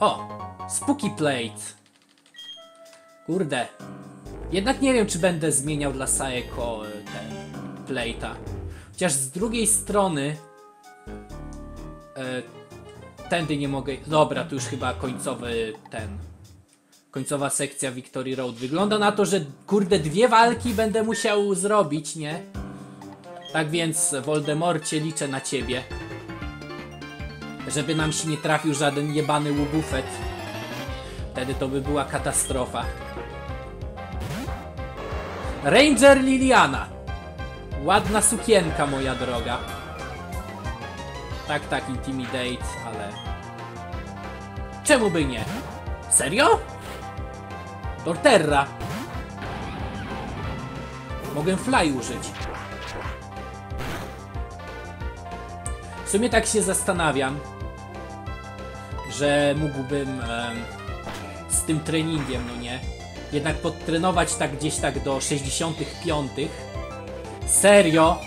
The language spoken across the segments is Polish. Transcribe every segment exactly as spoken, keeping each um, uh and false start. O! Spooky Plate. Kurde. Jednak nie wiem, czy będę zmieniał dla Saeko ten Plate'a. Chociaż z drugiej strony... E, tędy nie mogę... Dobra, to już chyba końcowy ten... Końcowa sekcja Victory Road. Wygląda na to, że kurde dwie walki będę musiał zrobić, nie? Tak więc, Voldemorcie, liczę na ciebie. Żeby nam się nie trafił żaden jebany łubufet. Wtedy to by była katastrofa. Ranger Liliana. Ładna sukienka, moja droga. Tak, tak, intimidate, ale... Czemu by nie? Serio? Torterra. Mogę fly użyć. W sumie tak się zastanawiam, że mógłbym e, z tym treningiem, no nie, jednak podtrenować tak gdzieś tak do sześćdziesiątego piątego. Serio?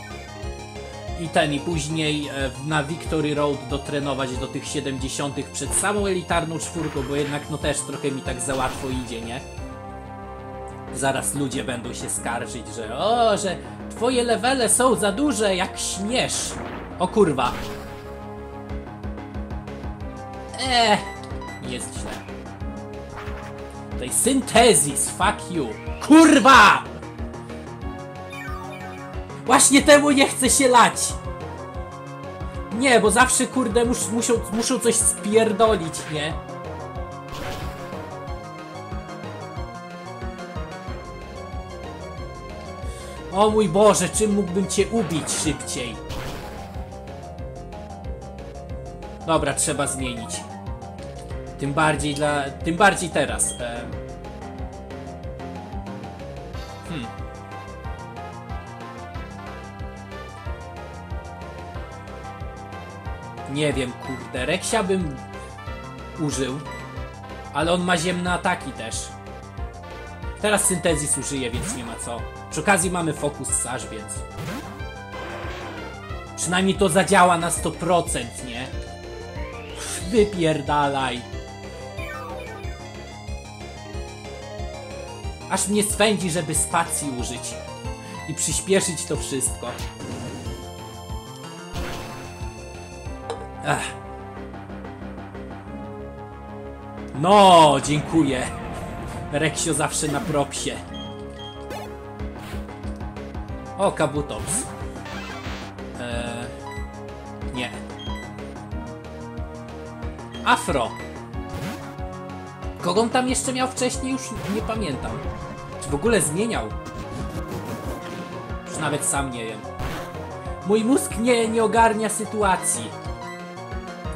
I ten, i później e, na Victory Road dotrenować do tych siedemdziesiątych przed samą elitarną czwórką, bo jednak no też trochę mi tak za łatwo idzie, nie? Zaraz ludzie będą się skarżyć, że o, że twoje levele są za duże, jak śmiesz. O kurwa. Eee, jest źle. Tutaj Syntesis, fuck you. Kurwa! Właśnie temu nie chce się lać. Nie, bo zawsze kurde mus, muszą, muszą coś spierdolić, nie? O mój Boże, czym mógłbym cię ubić szybciej? Dobra, trzeba zmienić. Tym bardziej dla... Tym bardziej teraz. E... Hmm. Nie wiem, kurde. Rexia bym użył. Ale on ma ziemne ataki też. Teraz Syntesis użyje, więc nie ma co. Przy okazji mamy Focus Sash, więc... Przynajmniej to zadziała na sto procent, nie? Wypierdalaj. Aż mnie swędzi, żeby spacji użyć i przyspieszyć to wszystko. Ech. No, dziękuję. Rexio zawsze na propsie. O, Kabutops. Afro. Kogo on tam jeszcze miał wcześniej? Już nie pamiętam. Czy w ogóle zmieniał? Już nawet sam nie wiem. Mój mózg nie, nie ogarnia sytuacji.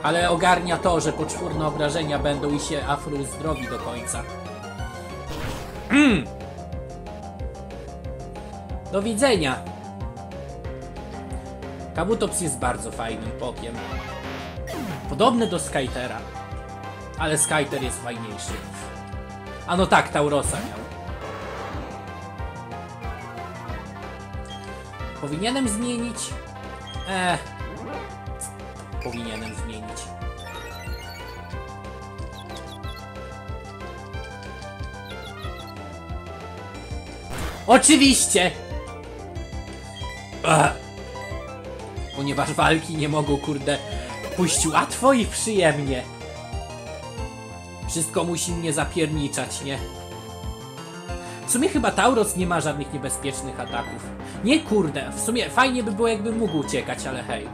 Ale ogarnia to, że poczwórne obrażenia będą i się Afro uzdrowi do końca. Mm. Do widzenia. Kabutops jest bardzo fajnym pokiem. Podobny do Skytera, ale Skyter jest fajniejszy. A no tak, Taurosa miał. Powinienem zmienić? Eee... Powinienem zmienić. Oczywiście! Ech. Ponieważ walki nie mogą, kurde... pójść łatwo i przyjemnie. Wszystko musi mnie zapierniczać, nie? W sumie chyba Tauros nie ma żadnych niebezpiecznych ataków. Nie kurde, w sumie fajnie by było, jakby mógł uciekać, ale hej.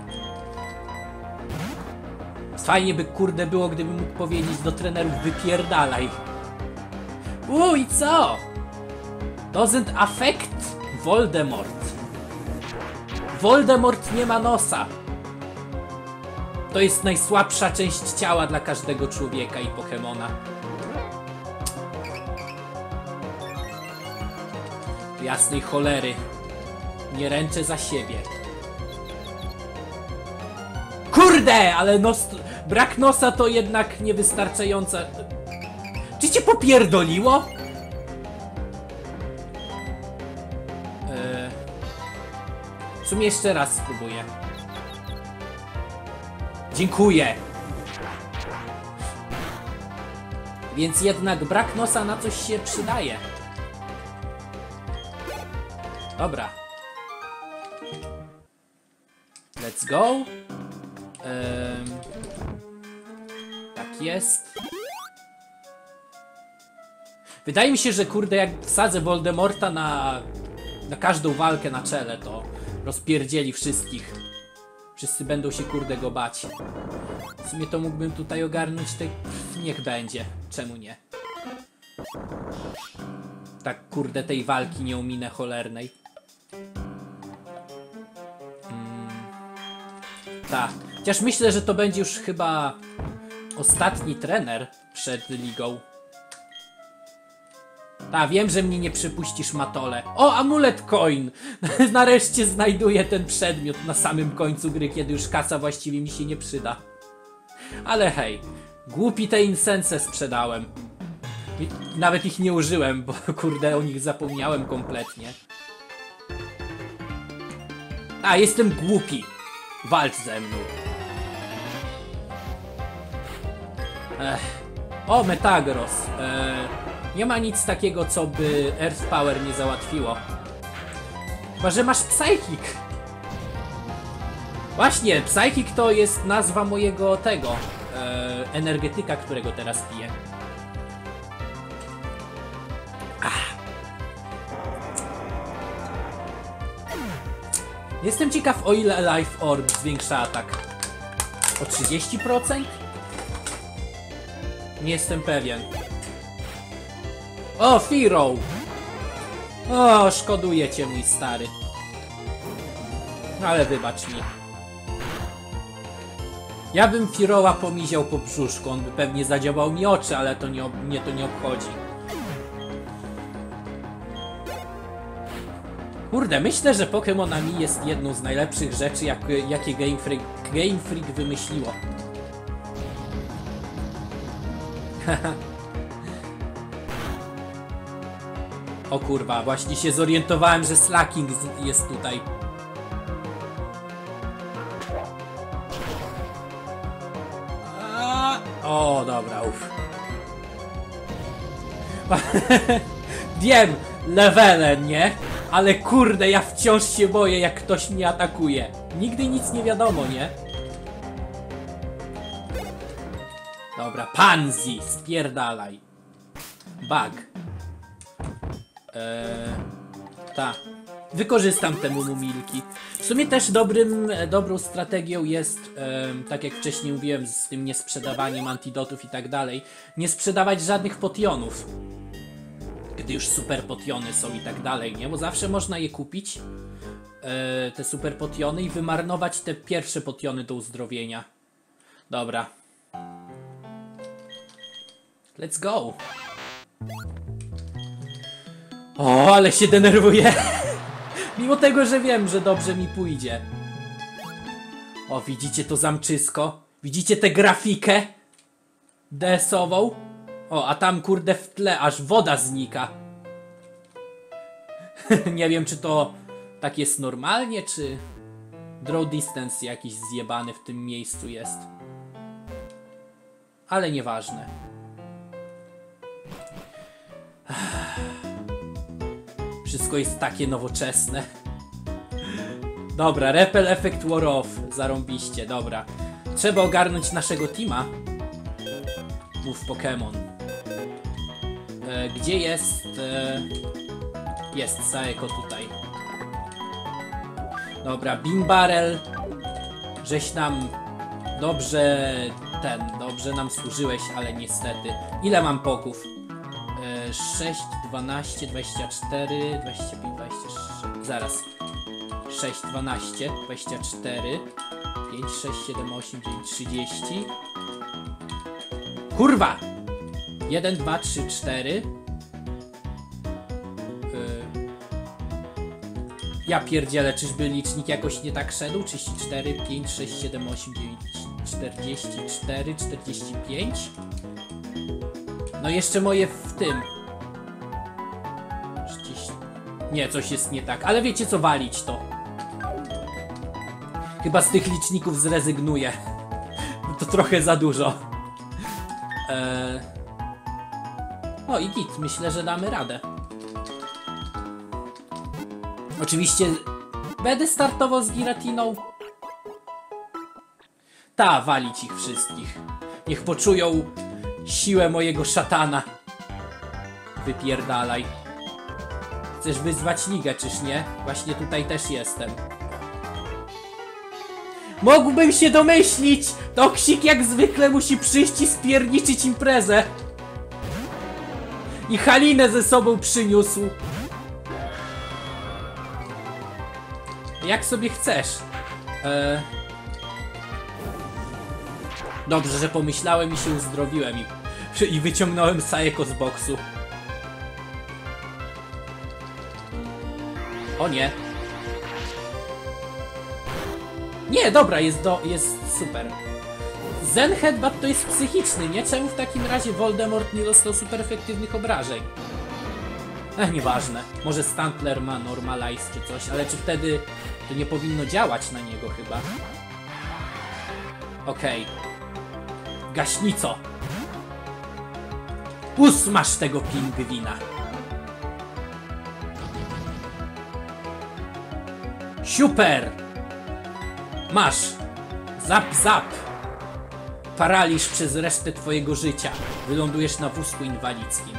Fajnie by kurde było, gdybym mógł powiedzieć do trenerów wypierdalaj. Uuu i co? Doesn't affect Voldemort. Voldemort nie ma nosa. To jest najsłabsza część ciała dla każdego człowieka i Pokemona. Jasnej cholery. Nie ręczę za siebie. Kurde, ale nos... brak nosa to jednak niewystarczająca... Czy cię popierdoliło? Eee... W sumie jeszcze raz spróbuję. Dziękuję. Więc jednak brak nosa na coś się przydaje. Dobra. Let's go. Um, tak jest. Wydaje mi się, że kurde, jak wsadzę Voldemorta na, na każdą walkę na czele, to rozpierdzieli wszystkich. Wszyscy będą się kurde go bać. W sumie to mógłbym tutaj ogarnąć tej... Niech będzie. Czemu nie? Tak kurde tej walki nie ominę cholernej. Mm. Tak. Chociaż myślę, że to będzie już chyba ostatni trener przed ligą. Ta, wiem, że mnie nie przypuścisz, Matole. O, amulet coin! Nareszcie znajduję ten przedmiot na samym końcu gry, kiedy już kasa właściwie mi się nie przyda. Ale hej, głupi te insense sprzedałem. Nawet ich nie użyłem, bo kurde o nich zapomniałem kompletnie. A, jestem głupi. Walcz ze mną. Ech. O, Metagross. Eee... Nie ma nic takiego, co by Earth Power nie załatwiło. Chyba, że masz Psychic. Właśnie, Psychic to jest nazwa mojego tego, e, energetyka, którego teraz piję. Ach. Jestem ciekaw, o ile Life Orb zwiększa atak. O trzydzieści procent? Nie jestem pewien. O, Firo! O, szkoduję cię, mój stary. Ale wybacz mi. Ja bym Firoła pomiział po brzuszku, on by pewnie zadziałał mi oczy, ale to nie, mnie to nie obchodzi. Kurde, myślę, że Pokémonami jest jedną z najlepszych rzeczy, jak, jakie Game Freak, Game Freak wymyśliło. Haha. O kurwa, właśnie się zorientowałem, że Slaking jest tutaj. A... O, dobra, uff. Wiem, levele, nie? Ale kurde, ja wciąż się boję, jak ktoś mnie atakuje. Nigdy nic nie wiadomo, nie? Dobra, Pansy, spierdalaj. Bug. Eee, ta. Wykorzystam te mumumilki. W sumie też dobrym, dobrą strategią jest, e, tak jak wcześniej mówiłem, z tym niesprzedawaniem antidotów i tak dalej, nie sprzedawać żadnych potionów. Gdy już super potiony są i tak dalej, nie? Bo zawsze można je kupić, e, te super potiony, i wymarnować te pierwsze potiony do uzdrowienia. Dobra. Let's go! O, ale się denerwuję. Mimo tego, że wiem, że dobrze mi pójdzie. O, widzicie to zamczysko? Widzicie tę grafikę? D S-ową? O, a tam kurde w tle aż woda znika. Nie wiem, czy to tak jest normalnie, czy... Draw distance jakiś zjebany w tym miejscu jest. Ale nieważne. Wszystko jest takie nowoczesne. Dobra, Repel Effect War Off. Zarąbiście, dobra. Trzeba ogarnąć naszego teama. Move Pokémon. E, gdzie jest... E, jest Saeko tutaj. Dobra, Bibarel. Żeś nam dobrze... Ten, dobrze nam służyłeś, ale niestety. Ile mam poków? sześć, dwanaście, dwadzieścia cztery, dwadzieścia pięć, dwadzieścia sześć, zaraz, sześć, dwanaście, dwadzieścia cztery, pięć, sześć, siedem, osiem, dziewięć, trzydzieści, kurwa, jeden, dwa, trzy, cztery, yy. Ja pierdzielę, czyżby licznik jakoś nie tak szedł, trzydzieści cztery, pięć, sześć, siedem, osiem, dziewięć, czterdzieści cztery, czterdzieści pięć, no jeszcze moje w tym. Nie, coś jest nie tak, ale wiecie co, walić to. Chyba z tych liczników zrezygnuję. To trochę za dużo. Eee, O i git, myślę, że damy radę. Oczywiście będę startował z Giratiną. Ta, walić ich wszystkich. Niech poczują siłę mojego szatana. Wypierdalaj. Chcesz wyzwać ligę, czyż nie? Właśnie tutaj też jestem. Mógłbym się domyślić! Toksik jak zwykle musi przyjść i spierniczyć imprezę. I Halinę ze sobą przyniósł. Jak sobie chcesz. Eee... Dobrze, że pomyślałem i się uzdrowiłem i, i wyciągnąłem Saeko z boksu. O nie. Nie, dobra, jest, do, jest super. Zen Headbutt to jest psychiczny, nie? Czemu w takim razie Voldemort nie dostał super efektywnych obrażeń? Ech, nieważne. Może Stantler ma Normalize czy coś, ale czy wtedy to nie powinno działać na niego chyba? Okej. Okay. Gaśnico! Usmasz tego pingwina! Super! Masz! Zap, zap! Paraliż przez resztę twojego życia. Wylądujesz na wózku inwalidzkim.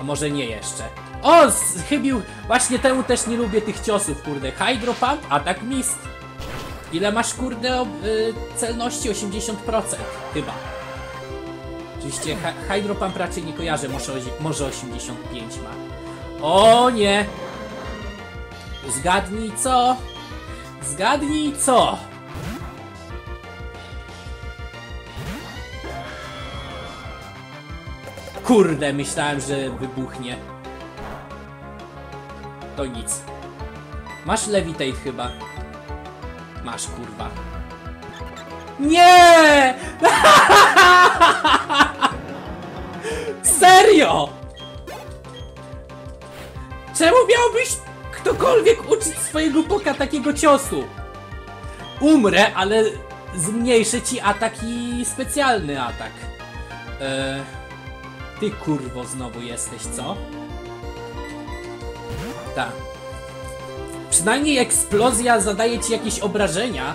A może nie jeszcze. O! Chybił! Właśnie temu też nie lubię tych ciosów, kurde. Hydro Pump, atak Mist. Ile masz, kurde, ob, y, celności? osiemdziesiąt procent chyba. Oczywiście Hydro Pump raczej nie kojarzę, może, może osiemdziesiąt pięć ma. O nie! Zgadnij co? Zgadnij co? Kurde, myślałem, że wybuchnie. To nic. Masz levitate chyba. Masz, kurwa. Nie! Serio! Czemu miałbyś ktokolwiek uczyć swojego boka takiego ciosu? Umrę, ale zmniejszę ci atak i specjalny atak. Eee, ty kurwo znowu jesteś, co? Tak. Przynajmniej eksplozja zadaje ci jakieś obrażenia.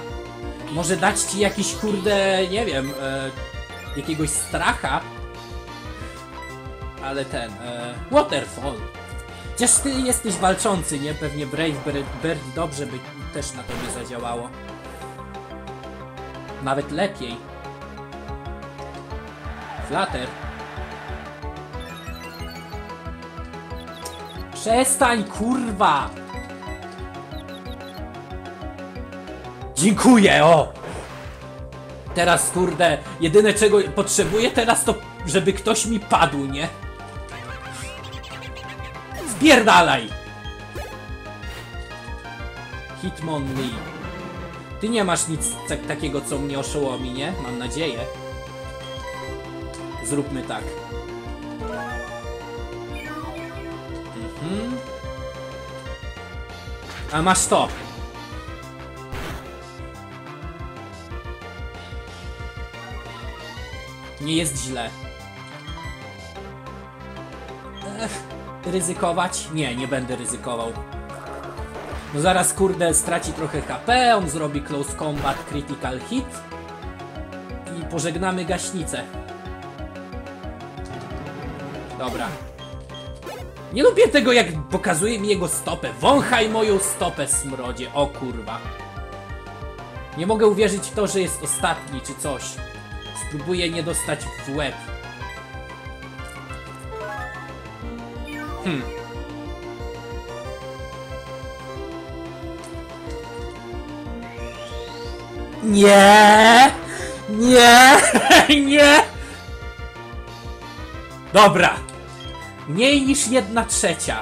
Może dać ci jakiś kurde, nie wiem, e, jakiegoś stracha. Ale ten, e, Waterfall. Chociaż ty jesteś walczący, nie? Pewnie Brave Bird dobrze by też na tobie zadziałało. Nawet lepiej. Flutter. Przestań, kurwa! Dziękuję, o! Teraz, kurde, jedyne czego potrzebuję teraz to, żeby ktoś mi padł, nie? Pierdalaj! Hitmonlee. Ty nie masz nic tak, takiego, co mnie oszołomi, nie? Mam nadzieję. Zróbmy tak. Mhm. A masz to. Nie jest źle. Ech. Ryzykować? Nie, nie będę ryzykował. No zaraz, kurde, straci trochę H P, on zrobi close combat, critical hit i pożegnamy gaśnicę. Dobra. Nie lubię tego, jak pokazuje mi jego stopę. Wąchaj moją stopę, smrodzie. O kurwa. Nie mogę uwierzyć w to, że jest ostatni czy coś. Spróbuję nie dostać w łeb. Hmm. Nie, nie, nie. Dobra. Mniej niż jedna trzecia.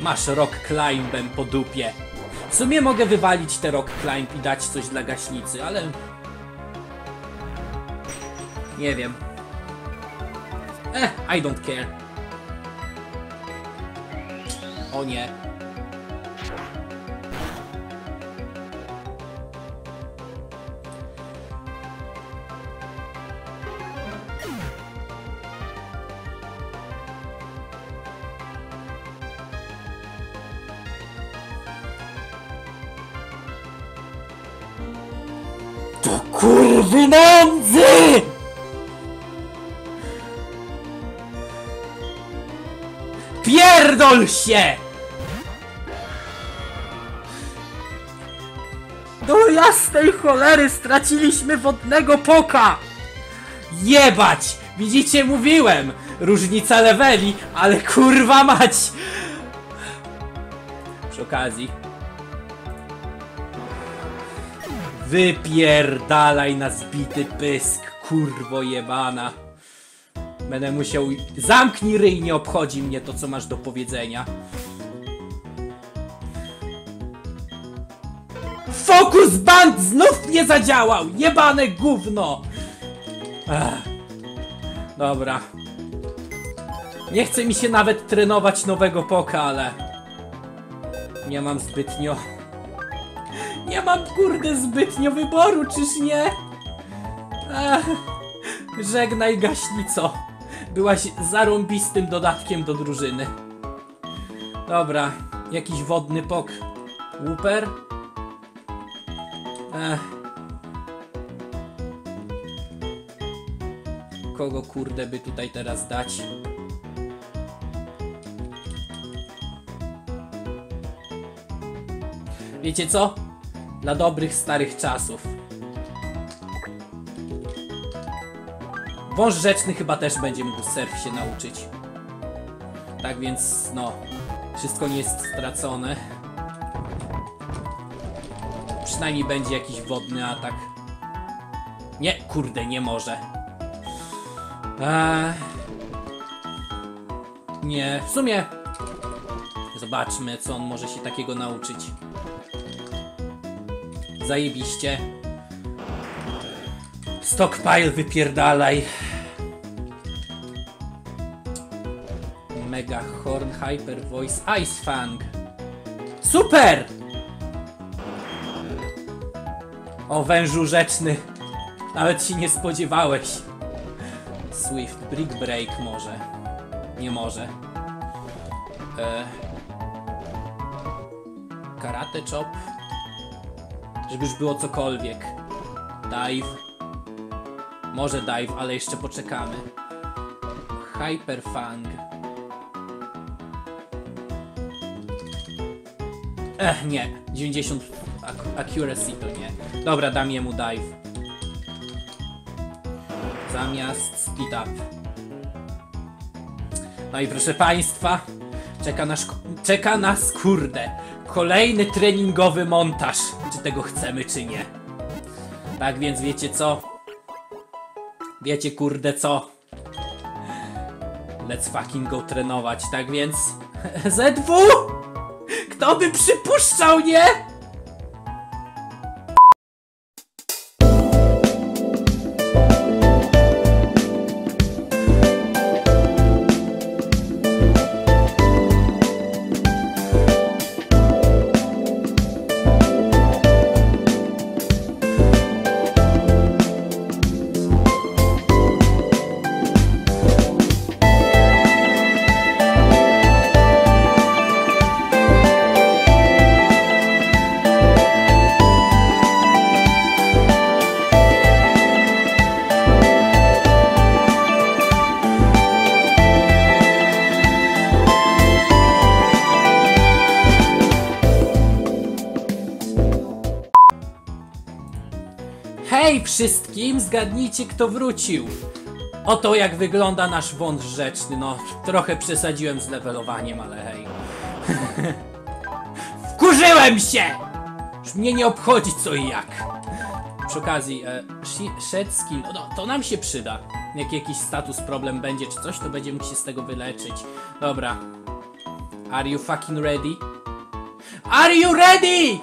Masz rock climbem po dupie. W sumie mogę wywalić te rock climb i dać coś dla gaśnicy, ale... Nie wiem. Eh, I don't care. O nie. do kurwy nędzy! Pierdol się! Do jasnej cholery straciliśmy wodnego poka! Jebać! Widzicie, mówiłem! Różnica leveli, ale kurwa mać! Przy okazji... Wypierdalaj na zbity pysk, kurwo jebana! Będę musiał... Zamknij ryj, nie obchodzi mnie to, co masz do powiedzenia. Focus Band znów nie zadziałał! Jebane gówno! Ach. Dobra. Nie chce mi się nawet trenować nowego poka, ale... Nie mam zbytnio... Nie mam, kurde, zbytnio wyboru, czyż nie? Ach. Żegnaj, Gaśnico. Byłaś zarąbistym dodatkiem do drużyny. Dobra, jakiś wodny pok. Łuper? Ech. Kogo kurde by tutaj teraz dać? Wiecie co? Dla dobrych starych czasów. Wąż rzeczny chyba też będzie mógł surf się nauczyć. Tak więc no, wszystko nie jest stracone. Przynajmniej będzie jakiś wodny atak. Nie, kurde, nie może. Eee... Nie, w sumie... Zobaczmy, co on może się takiego nauczyć. Zajebiście. Stockpile wypierdalaj. Mega Horn, Hyper Voice, Ice Fang. Super! O wężu rzeczny. Nawet się nie spodziewałeś. Swift, Brick Break może. Nie może. E... Karate Chop. Żeby już było cokolwiek. Dive. Może dive, ale jeszcze poczekamy. Hyper Fang. Ech, nie. dziewięćdziesiąt accuracy to nie. Dobra, dam jemu dive. Zamiast speed up. No i proszę państwa, czeka nas, czeka nas kurde, kolejny treningowy montaż. Czy tego chcemy, czy nie. Tak więc wiecie co? Wiecie, kurde, co? Let's fucking go trenować, tak więc... Z W! Kto by przypuszczał, nie? Wszystkim zgadnijcie, kto wrócił. Oto jak wygląda nasz wąż rzeczny. No, trochę przesadziłem z levelowaniem, ale hej. Wkurzyłem się! Już mnie nie obchodzi co i jak. Przy okazji, e, shed skin, no, to nam się przyda. Jak jakiś status problem będzie czy coś, to będziemy się z tego wyleczyć. Dobra. Are you fucking ready? Are you ready?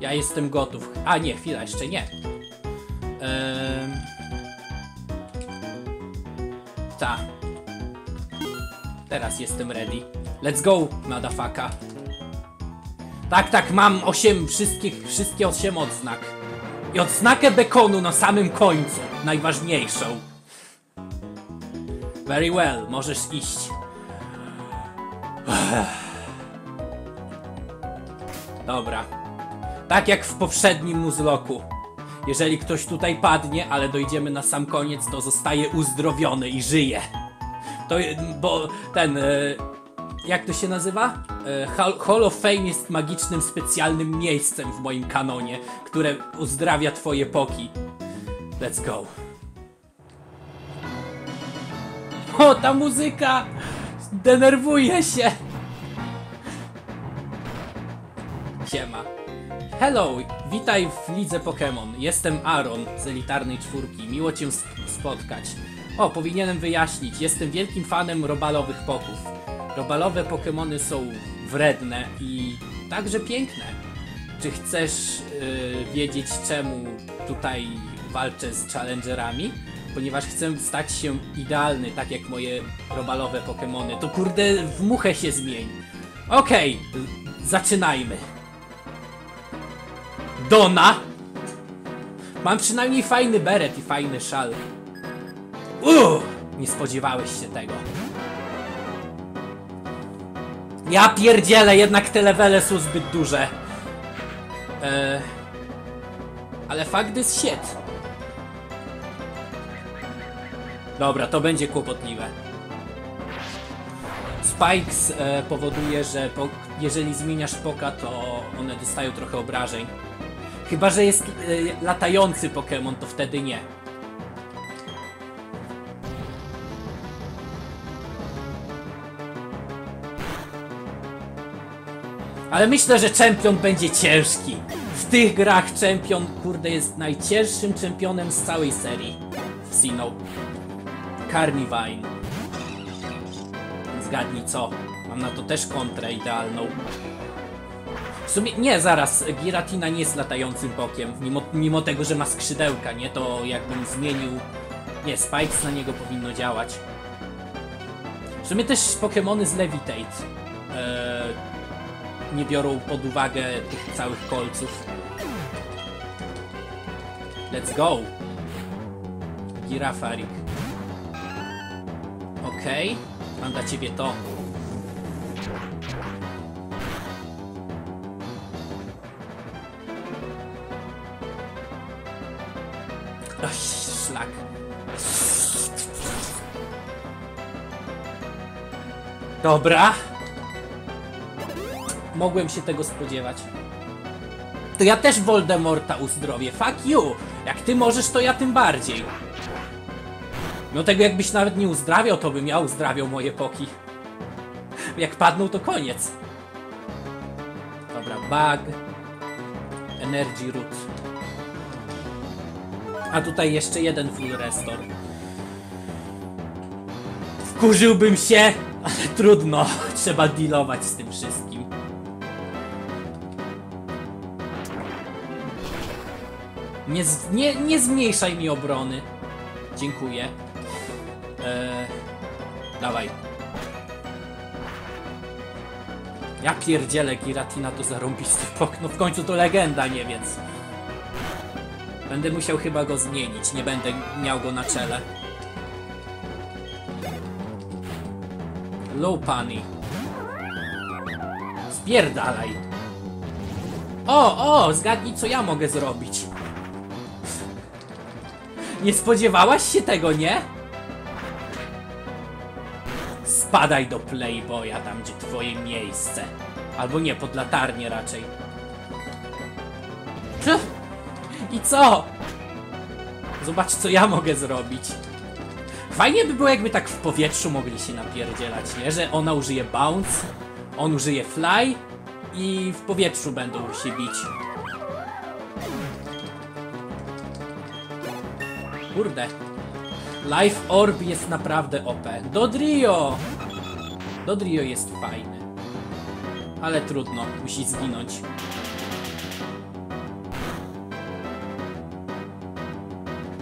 Ja jestem gotów. A nie, chwila, jeszcze nie. Eee... Ta. Teraz jestem ready. Let's go, madafaka. Tak, tak, mam osiem wszystkich, wszystkie osiem odznak. I odznakę bekonu na samym końcu. Najważniejszą. Very well, możesz iść. Dobra. Tak jak w poprzednim muzloku. Jeżeli ktoś tutaj padnie, ale dojdziemy na sam koniec, to zostaje uzdrowiony i żyje. To, bo ten... Jak to się nazywa? Hall of Fame jest magicznym, specjalnym miejscem w moim kanonie, które uzdrawia twoje poki. Let's go. O, ta muzyka! Denerwuję się! Siema. Hello, witaj w lidze Pokémon. Jestem Aaron z elitarnej czwórki. Miło cię spotkać. O, powinienem wyjaśnić. Jestem wielkim fanem robalowych poków. Robalowe Pokémony są wredne i także piękne. Czy chcesz yy, wiedzieć, czemu tutaj walczę z challengerami? Ponieważ chcę stać się idealny, tak jak moje robalowe Pokémony. To kurde, w muchę się zmień. Okej, okay, zaczynajmy. Dona! Mam przynajmniej fajny beret i fajny szal. Uuu! Nie spodziewałeś się tego. Ja pierdzielę, jednak te levele są zbyt duże. Eee... Ale fakt jest shit. Dobra, to będzie kłopotliwe. Spikes e, powoduje, że po, jeżeli zmieniasz poka, to one dostają trochę obrażeń. Chyba że jest e, latający Pokémon, to wtedy nie. Ale myślę, że czempion będzie ciężki. W tych grach czempion, kurde, jest najcięższym czempionem z całej serii. W Sinnoh. Carnivine. Zgadnij co. Mam na to też kontrę idealną. W sumie, nie, zaraz. Giratina nie jest latającym pokiem. Mimo, mimo tego, że ma skrzydełka, nie? To jakbym zmienił... Nie, Spikes na niego powinno działać. W sumie też Pokémony z Levitate. Eee, nie biorą pod uwagę tych całych kolców. Let's go. Girafarik. Okej, okay. Mam dla ciebie to. Oj, szlak. Dobra. Mogłem się tego spodziewać. To ja też Voldemorta uzdrowię. Fuck you! Jak ty możesz, to ja tym bardziej. No tego jakbyś nawet nie uzdrawiał, to bym ja uzdrawiał moje poki. Jak padną, to koniec. Dobra, bug. Energy root. A tutaj jeszcze jeden full restore. Wkurzyłbym się, ale trudno. Trzeba dealować z tym wszystkim. Nie, nie, nie zmniejszaj mi obrony. Dziękuję. Eee, dawaj. Ja pierdzielę, Giratina to zarąbisty pok. No w końcu to legenda, nie więc. Będę musiał chyba go zmienić. Nie będę miał go na czele. Low Pani. Spierdalaj. O, o, zgadnij co ja mogę zrobić. Nie spodziewałaś się tego, nie? Spadaj do Playboya, tam gdzie twoje miejsce. Albo nie, pod latarnię raczej. I co? Zobacz, co ja mogę zrobić. Fajnie by było, jakby tak w powietrzu mogli się napierdzielać, nie? Że ona użyje bounce, on użyje fly i w powietrzu będą się bić. Kurde. Life Orb jest naprawdę O P. Dodrio! Dodrio jest fajny. Ale trudno, musi zginąć.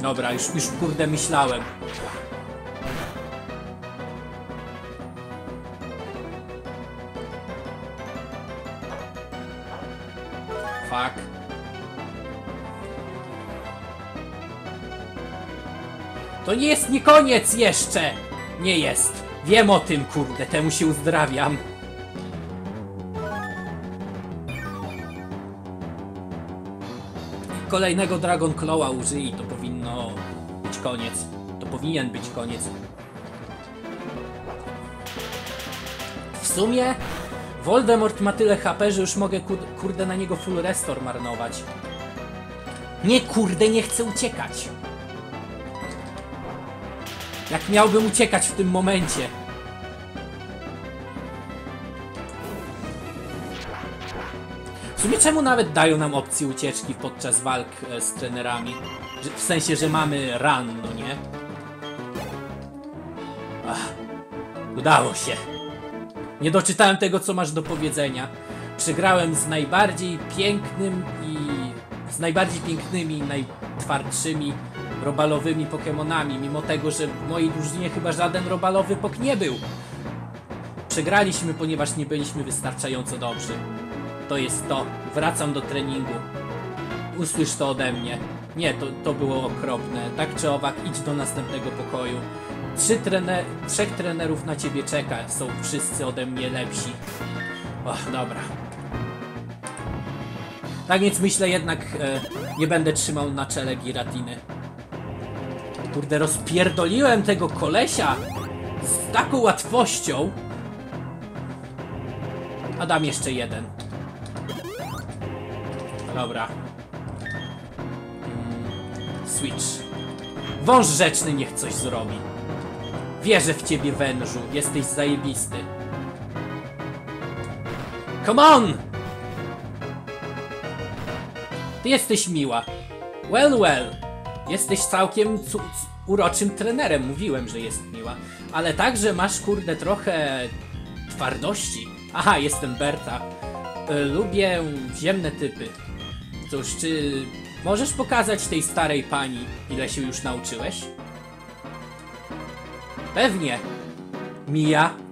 Dobra, już, już kurde myślałem. Fuck. To nie jest nie koniec jeszcze! Nie jest. Wiem o tym, kurde, temu się uzdrawiam. kolejnego Dragon Claw'a użyj, to powinno być koniec. To powinien być koniec. W sumie Voldemort ma tyle H P, że już mogę kurde na niego Full Restore marnować. Nie kurde, nie chcę uciekać. Jak miałbym uciekać w tym momencie? W sumie czemu nawet dają nam opcję ucieczki podczas walk z trenerami? W sensie, że mamy run, no nie? Ach, udało się. Nie doczytałem tego, co masz do powiedzenia. Przegrałem z najbardziej pięknym i... z najbardziej pięknymi, najtwardszymi robalowymi Pokemonami, mimo tego, że w mojej drużynie chyba żaden robalowy pok nie był. Przegraliśmy, ponieważ nie byliśmy wystarczająco dobrzy. To jest to. Wracam do treningu. Usłysz to ode mnie. Nie, to, to było okropne. Tak czy owak, idź do następnego pokoju. Trzy trener... Trzech trenerów na ciebie czeka. Są wszyscy ode mnie lepsi. Och, dobra. Tak więc myślę jednak, e, nie będę trzymał na czele Giratiny. Kurde, rozpierdoliłem tego kolesia z taką łatwością. A dam jeszcze jeden. Dobra. Switch. Wąż rzeczny niech coś zrobi. Wierzę w ciebie, wężu. Jesteś zajebisty. Come on! Ty jesteś miła. Well, well. Jesteś całkiem uroczym trenerem. Mówiłem, że jest miła. Ale także masz, kurde, trochę twardości. Aha, jestem Berta. Y, lubię ziemne typy. Cóż, czy... możesz pokazać tej starej pani, ile się już nauczyłeś? Pewnie. Mija,